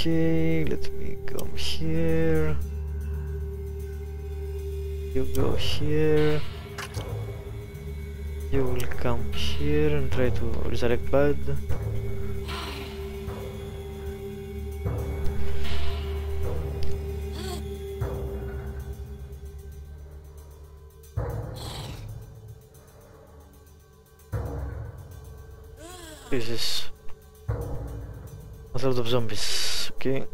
Okay, let me come here. You go here. You will come here and try to resurrect Bud. This is a lot of zombies, okay.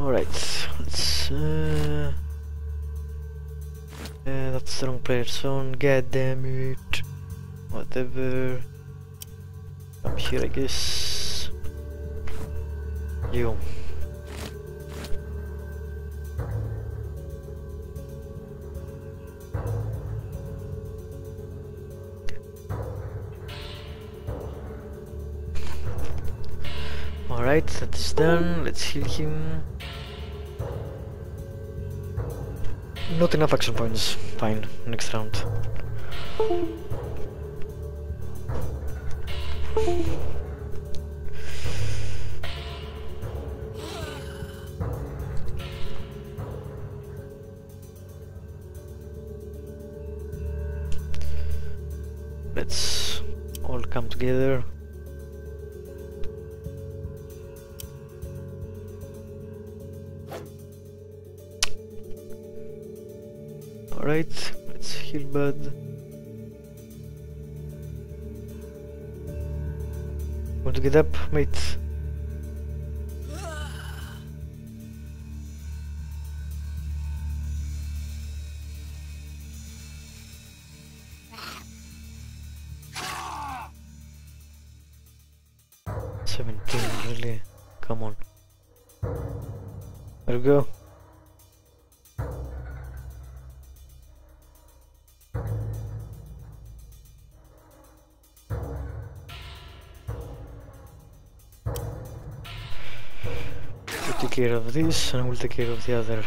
Alright, let's that's the wrong player zone, god damn it. Whatever. Come here, I guess. You. Alright, that's done. Let's heal him. Not enough action points. Fine, next round. Let's all come together. Alright, let's heal Bud. Want to get up, mate? Really? Come on. There we go. Care of this, and I will take care of the other.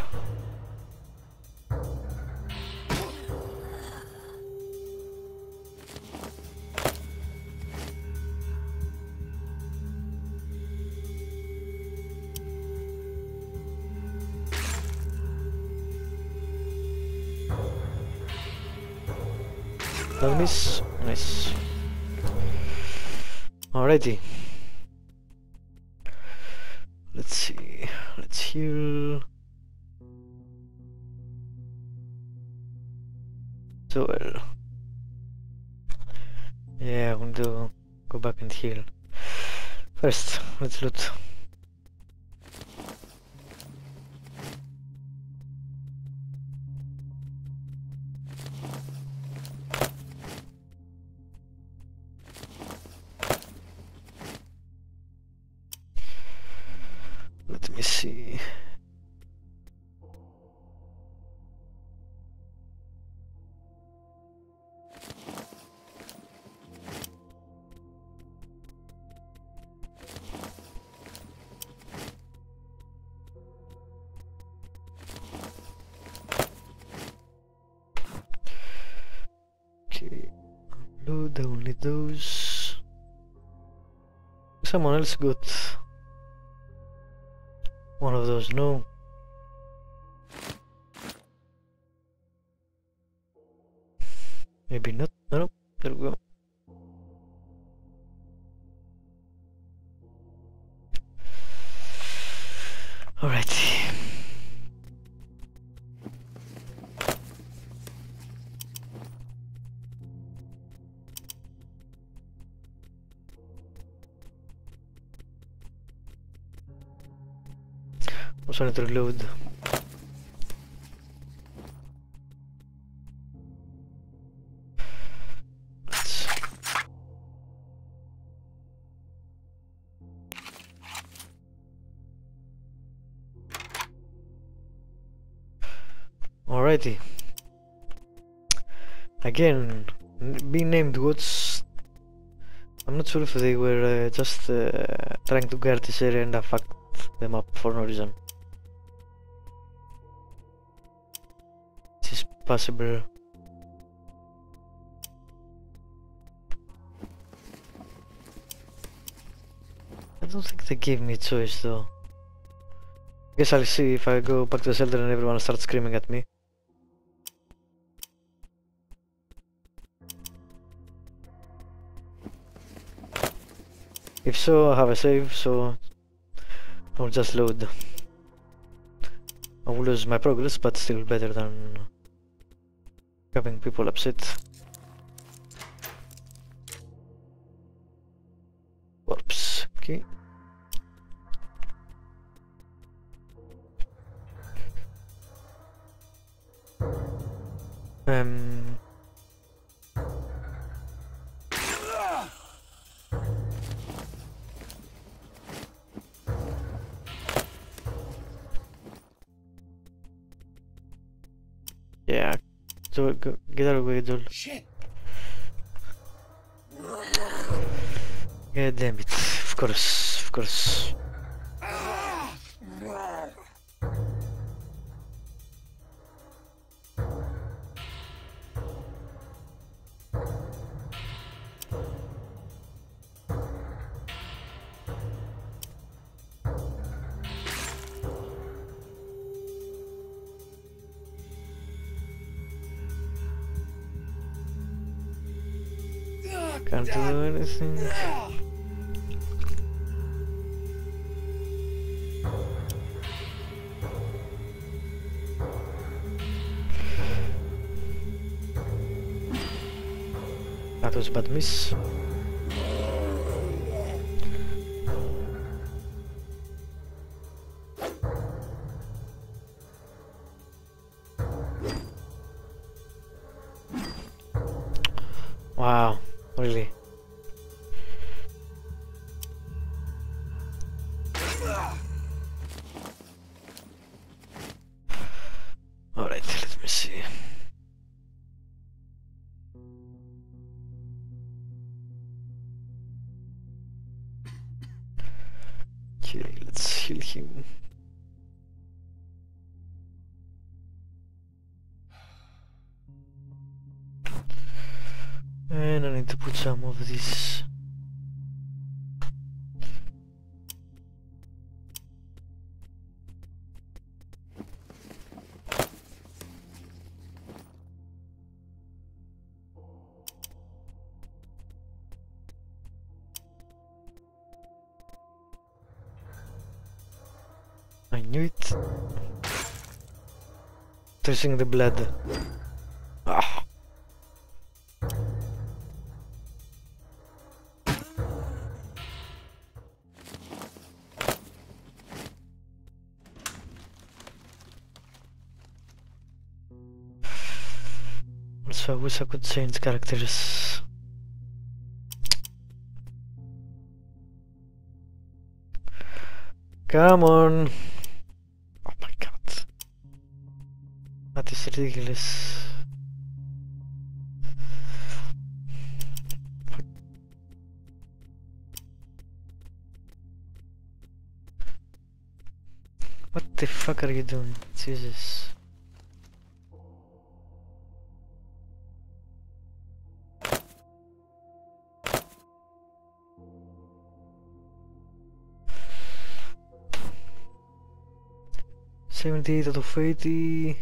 That miss, nice. Alrighty. Let's see. Let's heal. So well. Yeah, I'm gonna go back and heal. First, let's loot. I will need those. Someone else got one of those, no? Maybe not, no, there we go. Alrighty. I'm trying to reload. Alrighty. Again, being named what's... I'm not sure if they were just trying to guard this area and a fact them up for no reason. This is possible. I don't think they gave me a choice though. I guess I'll see if I go back to the shelter and everyone starts screaming at me. If so, I have a save, so I'll just load. I will lose my progress, but still better than having people upset. Whoops, okay. Yeah, Joel, go, get out of the way, Joel. Shit. God damn it. Of course, of course. Can't do anything. That was a bad miss. Wow. Really? Alright, let me see. Okay, let's heal him. And I need to put some of this. I knew it. Touching the blood. Ah. So I wish I could change characters. Come on! Oh my god. That is ridiculous. What the fuck are you doing? Jesus. $78 out of $80.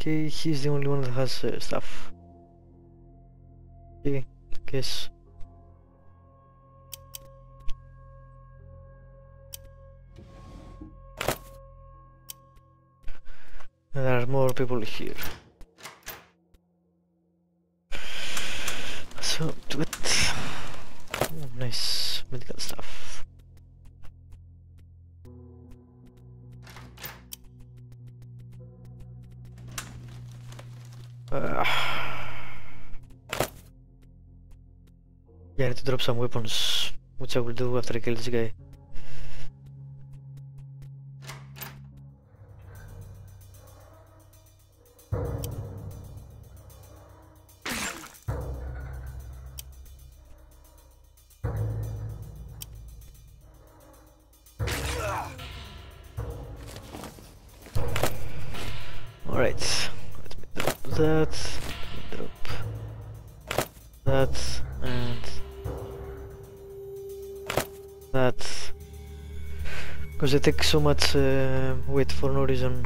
Okay, he's the only one that has stuff. Okay, I guess. There are more people here. So do it. Oh, nice medical stuff. Yeah, I need to drop some weapons, which I will do after I kill this guy. Right, let me drop that, and that, because they take so much weight for no reason.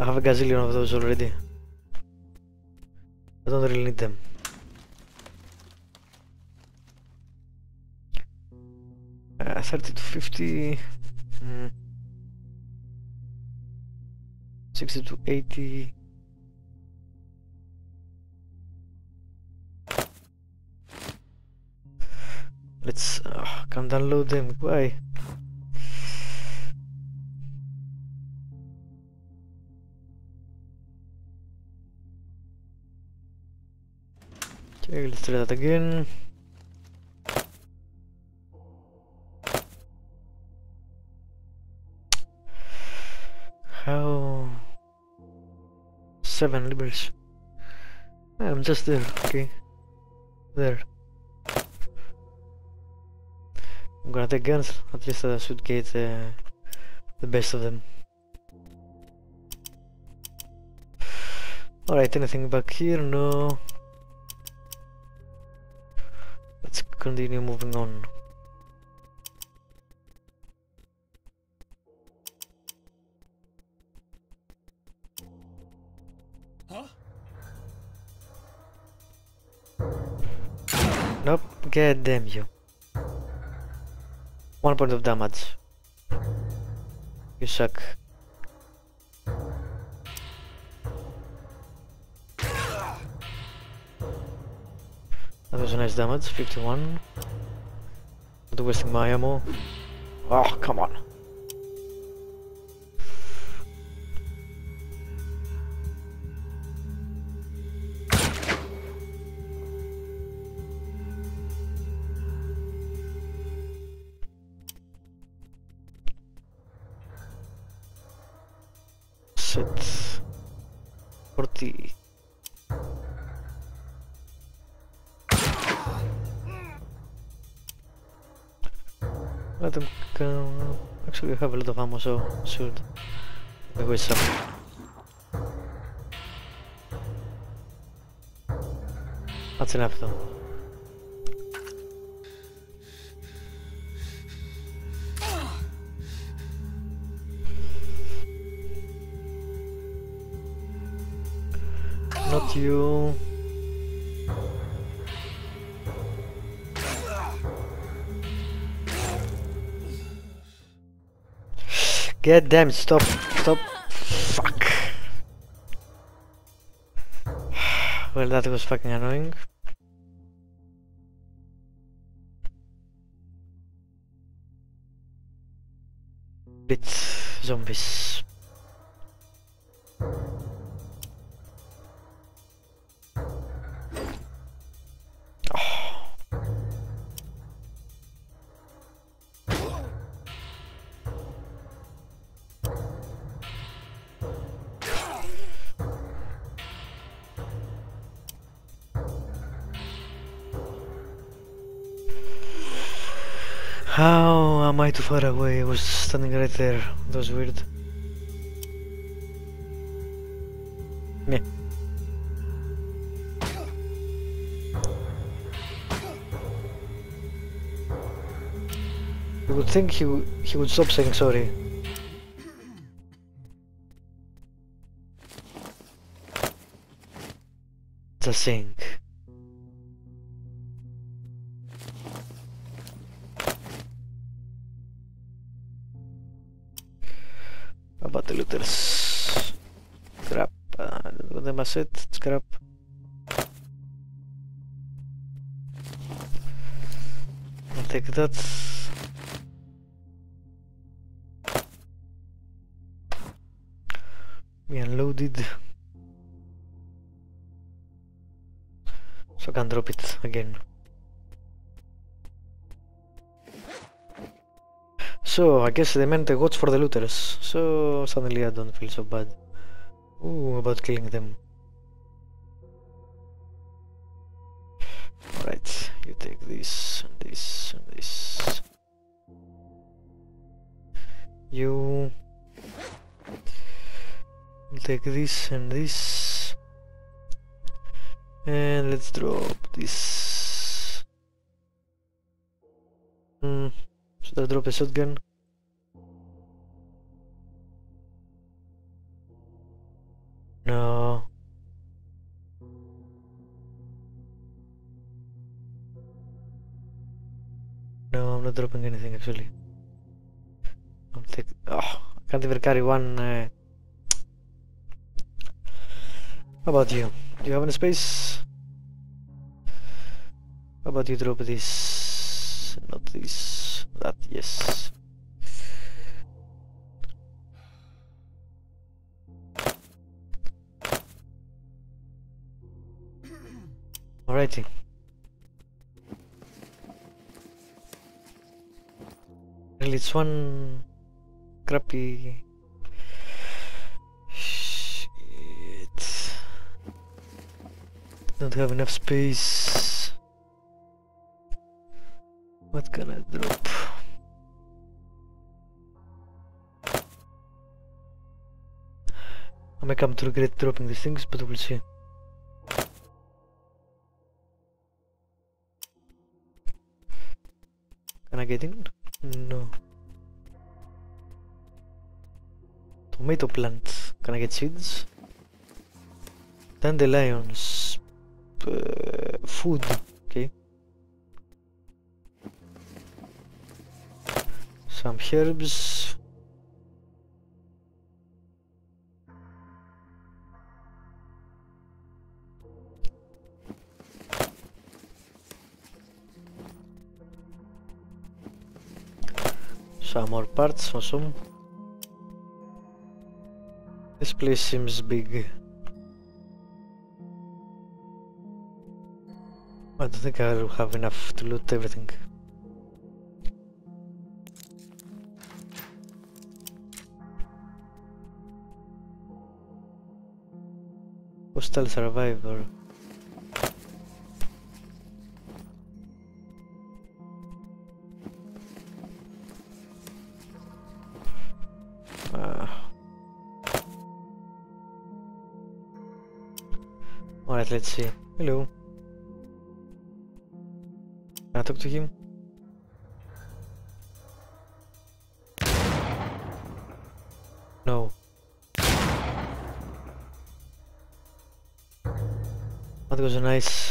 I have a gazillion of those already. I don't really need them. $30 to $50, 60 to 80. Let's can't download them. Why? Okay, let's try that again. How? 7 libras. I'm just there. Okay, there. I'm gonna take guns, at least I should get the best of them. Alright, anything back here? No. Let's continue moving on. Nope, god damn you. 1 point of damage. You suck. That was a nice damage, 51. Not wasting my ammo. Oh, come on. Shit. 40. Let them come. Actually, I have a lot of ammo, so I should be with some. That's enough, though. Not you. God damn, stop, stop. Fuck. Well, that was fucking annoying. Bit zombies. How am I too far away? I was standing right there. That was weird. Meh. You would think he would stop saying sorry. Just saying. About the looters. Scrap. They must it. Scrap. I'll take that. We unloaded. So I can drop it again. So, I guess they meant the watch for the looters, so suddenly I don't feel so bad. Ooh, about killing them. Alright, you take this, and this, and this. You... take this and this, and let's drop this. Should I drop a shotgun? No. No, I'm not dropping anything actually. I'll take. Oh, I can't even carry one. How about you? Do you have any space? How about you drop this? Not this. That, yes. Alrighty. Really, it's one crappy shit. Don't have enough space. What can I drop? I may come to regret dropping these things, but we'll see. Can I get in? No. Tomato plant. Can I get seeds? Dandelions. Food. Okay. Some herbs. Some more parts, awesome. This place seems big. I don't think I'll have enough to loot everything. Hostile survivor. Alright, let's see. Hello. Can I talk to him? No. That was a nice.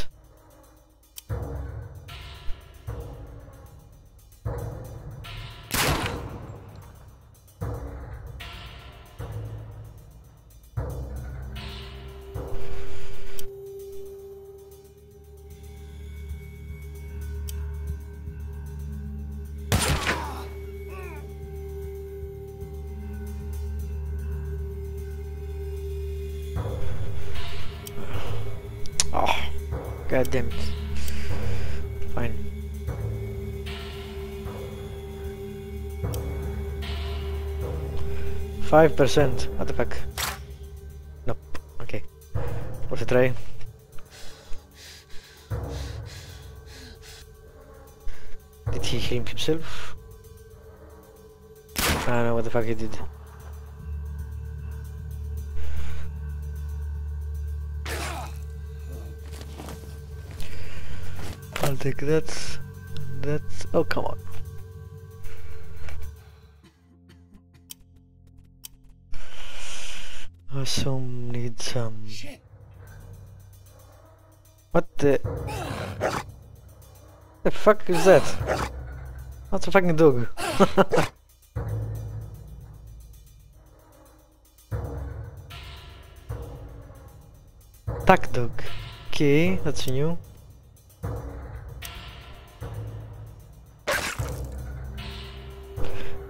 God damn it. Fine. $5%. What the fuck? Nope. Okay. Worth a try. Did he heal himself? I don't know what the fuck he did. I'll take that, oh come on. I also need some... What the... The fuck is that? That's a fucking dog. Attack dog. Okay, that's new.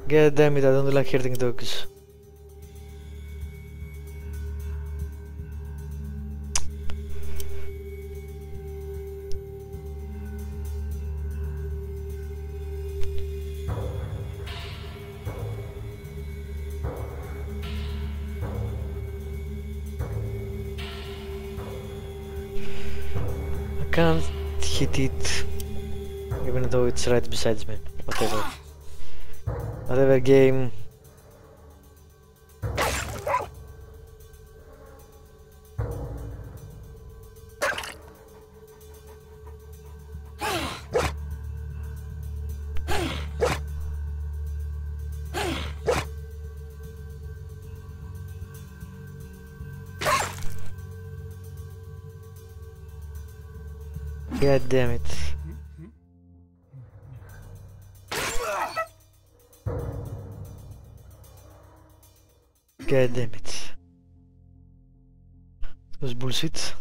God damn it, I don't like herding dogs. I can't hit it, even though it's right beside me. Whatever. Whatever game. God damn it. God damn it. That was bullshit.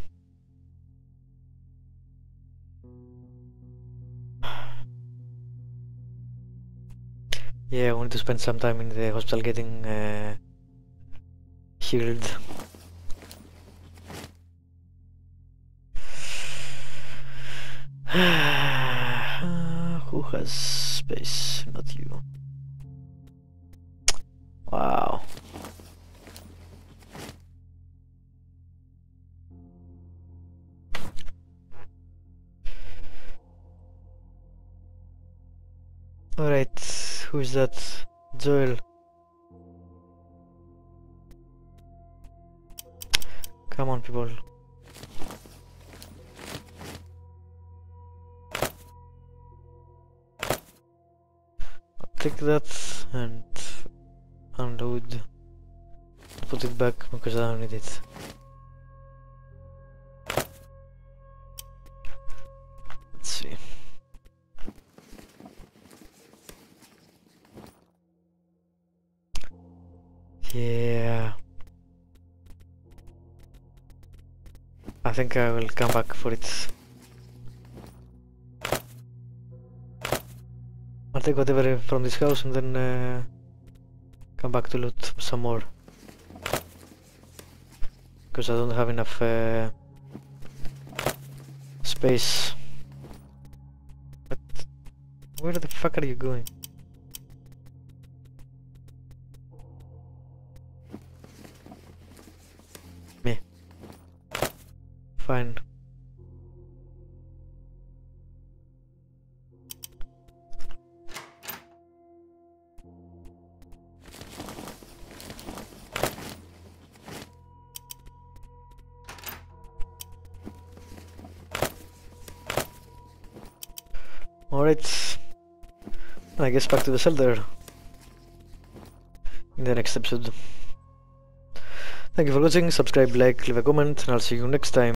Yeah, we need to spend some time in the hospital getting healed. Who has space? Not you. Wow. Alright, who is that? Joel. Come on, people. Take that and unload. Put it back because I don't need it. Let's see. Yeah. I think I will come back for it. I'll take whatever from this house and then come back to loot some more. Because I don't have enough space. But where the fuck are you going? Me. Fine. Alright, I guess back to the shelter in the next episode. Thank you for watching, subscribe, like, leave a comment, and I'll see you next time.